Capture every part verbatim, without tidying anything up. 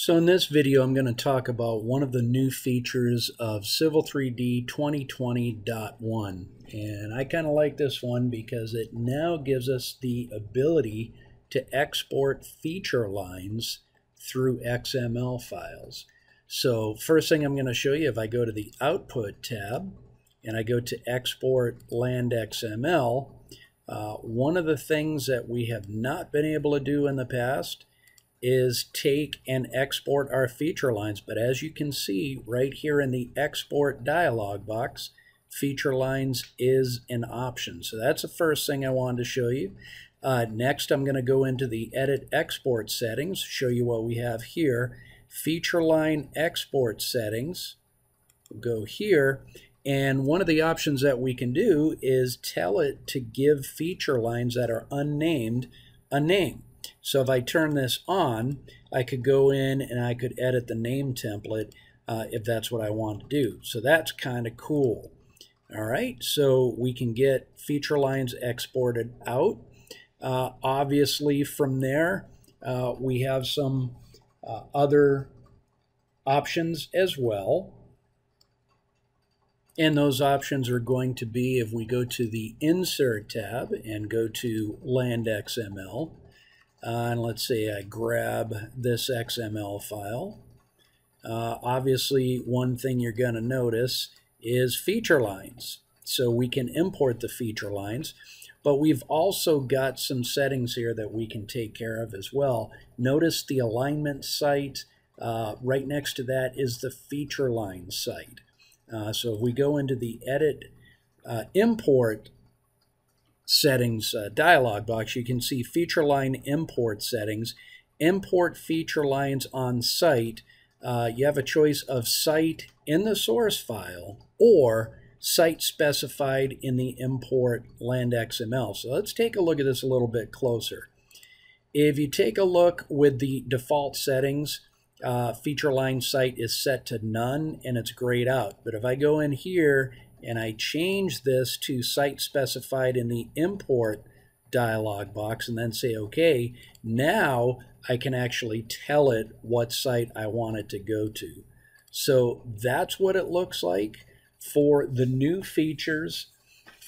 So in this video, I'm going to talk about one of the new features of Civil three D twenty twenty point one. And I kind of like this one because it now gives us the ability to export feature lines through X M L files. So first thing I'm going to show you, if I go to the Output tab and I go to Export LandXML, uh, one of the things that we have not been able to do in the past is take and export our feature lines. But as you can see right here in the export dialog box, feature lines is an option. So that's the first thing I wanted to show you. Uh, next, I'm going to go into the edit export settings, show you what we have here. Feature line export settings, go here. And one of the options that we can do is tell it to give feature lines that are unnamed a name. So if I turn this on, I could go in and I could edit the name template uh, if that's what I want to do. So that's kind of cool. All right, so we can get feature lines exported out. Uh, obviously from there, uh, we have some uh, other options as well. And those options are going to be, if we go to the Insert tab and go to LandXML, Uh, and let's say I grab this X M L file. Uh, obviously, one thing you're going to notice is feature lines. So we can import the feature lines, but we've also got some settings here that we can take care of as well. Notice the alignment site. Uh, right next to that is the feature line site. Uh, so if we go into the Edit uh, Import settings uh, dialog box, you can see feature line import settings, import feature lines on site. Uh, you have a choice of site in the source file or site specified in the import LandXML. So let's take a look at this a little bit closer. If you take a look with the default settings, uh, feature line site is set to none and it's grayed out. But if I go in here and I change this to site specified in the import dialog box and then say OK, now I can actually tell it what site I want it to go to. So that's what it looks like for the new features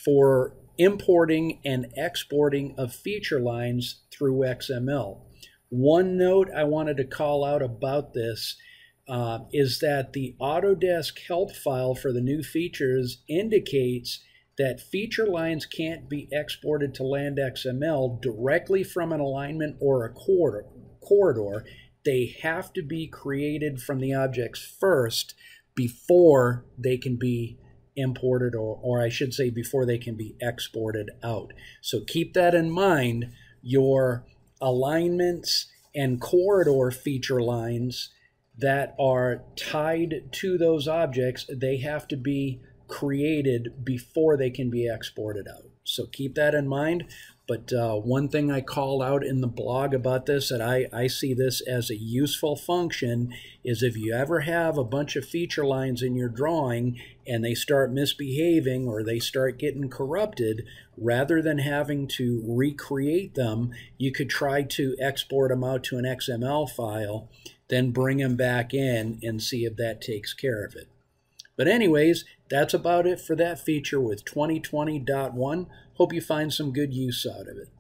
for importing and exporting of feature lines through X M L. One note I wanted to call out about this Uh, is that the Autodesk help file for the new features indicates that feature lines can't be exported to LandXML directly from an alignment or a corridor, corridor. They have to be created from the objects first before they can be imported, or, or I should say before they can be exported out. So keep that in mind. Your alignments and corridor feature lines that are tied to those objects, they have to be created before they can be exported out. So keep that in mind. But uh, one thing I call out in the blog about this, that I, I see this as a useful function, is if you ever have a bunch of feature lines in your drawing and they start misbehaving or they start getting corrupted, rather than having to recreate them, you could try to export them out to an X M L file, then bring them back in and see if that takes care of it. But anyways, that's about it for that feature with twenty twenty point one. Hope you find some good use out of it.